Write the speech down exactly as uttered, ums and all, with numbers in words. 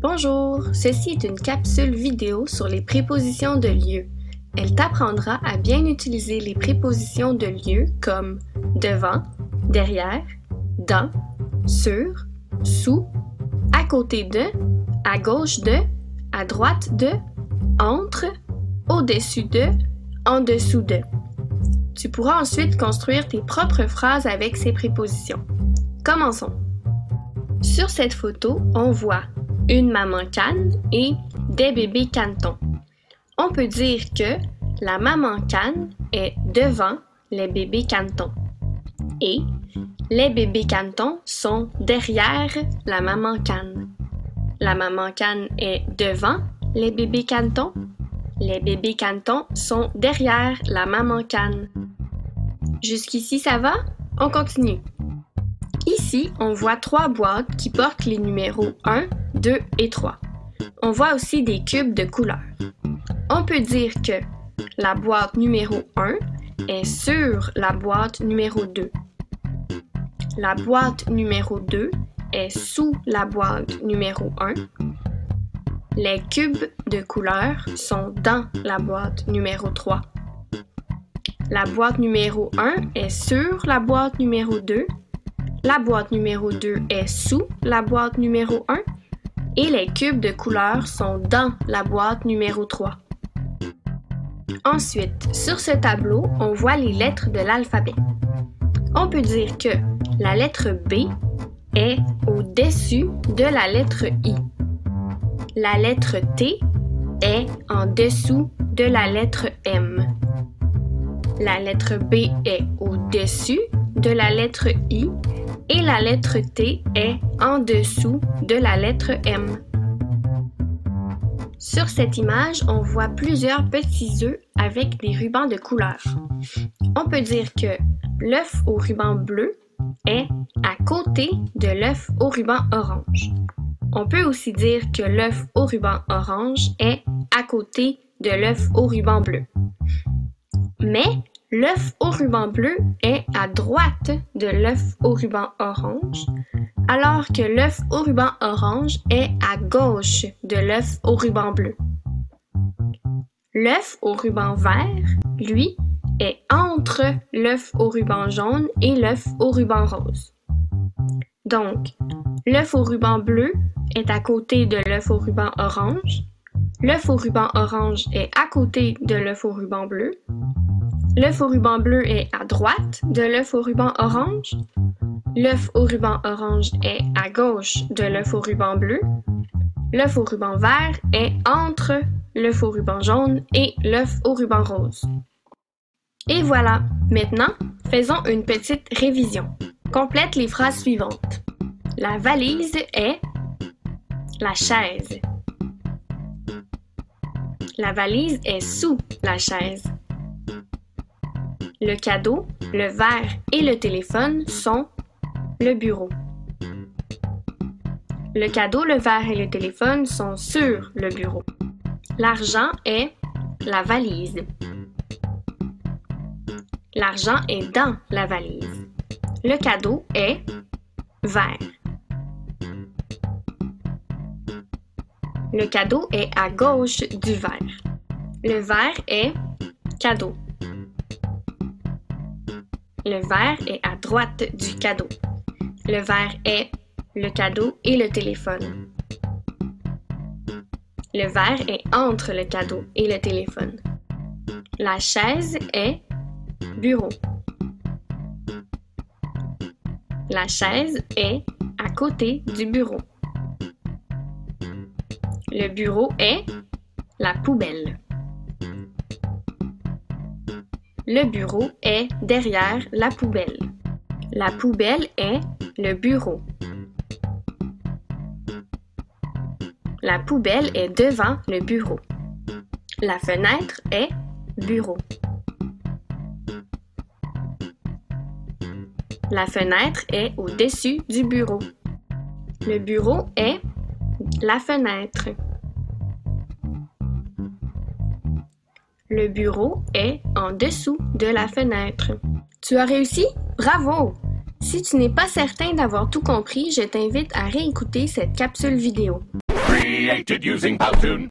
Bonjour, ceci est une capsule vidéo sur les prépositions de lieu. Elle t'apprendra à bien utiliser les prépositions de lieu comme devant, derrière, dans, sur, sous, à côté de, à gauche de, à droite de, entre, au-dessus de, en dessous de. Tu pourras ensuite construire tes propres phrases avec ces prépositions. Commençons! Sur cette photo, on voit une maman canne et des bébés canetons. On peut dire que la maman canne est devant les bébés canetons et les bébés canetons sont derrière la maman canne. La maman canne est devant les bébés canetons. Les bébés canetons sont derrière la maman canne. Jusqu'ici, ça va? On continue. Ici, on voit trois boîtes qui portent les numéros un, deux et trois. On voit aussi des cubes de couleur. On peut dire que la boîte numéro un est sur la boîte numéro deux. La boîte numéro deux est sous la boîte numéro un. Les cubes de couleur sont dans la boîte numéro trois. La boîte numéro un est sur la boîte numéro deux. La boîte numéro deux est sous la boîte numéro un. Et les cubes de couleur sont dans la boîte numéro trois. Ensuite, sur ce tableau, on voit les lettres de l'alphabet. On peut dire que la lettre B est au-dessus de la lettre I. La lettre T est en dessous de la lettre M. La lettre B est au-dessus de la lettre I et la lettre T est en dessous de la lettre M. Sur cette image, on voit plusieurs petits œufs avec des rubans de couleur. On peut dire que l'œuf au ruban bleu est à côté de l'œuf au ruban orange. On peut aussi dire que l'œuf au ruban orange est à côté de l'œuf au ruban bleu. Mais l'œuf au ruban bleu est à droite de l'œuf au ruban orange, alors que l'œuf au ruban orange est à gauche de l'œuf au ruban bleu. L'œuf au ruban vert, lui, est entre l'œuf au ruban jaune et l'œuf au ruban rose. Donc, l'œuf au ruban bleu est à côté de l'œuf au ruban orange. L'œuf au ruban orange est à côté de l'œuf au ruban bleu. L'œuf au ruban bleu est à droite de l'œuf au ruban orange. L'œuf au ruban orange est à gauche de l'œuf au ruban bleu. L'œuf au ruban vert est entre l'œuf au ruban jaune et l'œuf au ruban rose. Et voilà! Maintenant, faisons une petite révision. Complète les phrases suivantes. La valise est la chaise. La valise est sous la chaise. Le cadeau, le verre et le téléphone sont le bureau. Le cadeau, le verre et le téléphone sont sur le bureau. L'argent est la valise. L'argent est dans la valise. Le cadeau est vert. Le cadeau est à gauche du verre. Le verre est cadeau. Le verre est à droite du cadeau. Le verre est le cadeau et le téléphone. Le verre est entre le cadeau et le téléphone. La chaise est bureau. La chaise est à côté du bureau. Le bureau est la poubelle. Le bureau est derrière la poubelle. La poubelle est le bureau. La poubelle est devant le bureau. La fenêtre est bureau. La fenêtre est au-dessus du bureau. Le bureau est la fenêtre. Le bureau est en dessous de la fenêtre. Tu as réussi? Bravo! Si tu n'es pas certain d'avoir tout compris, je t'invite à réécouter cette capsule vidéo. Created using Powtoon.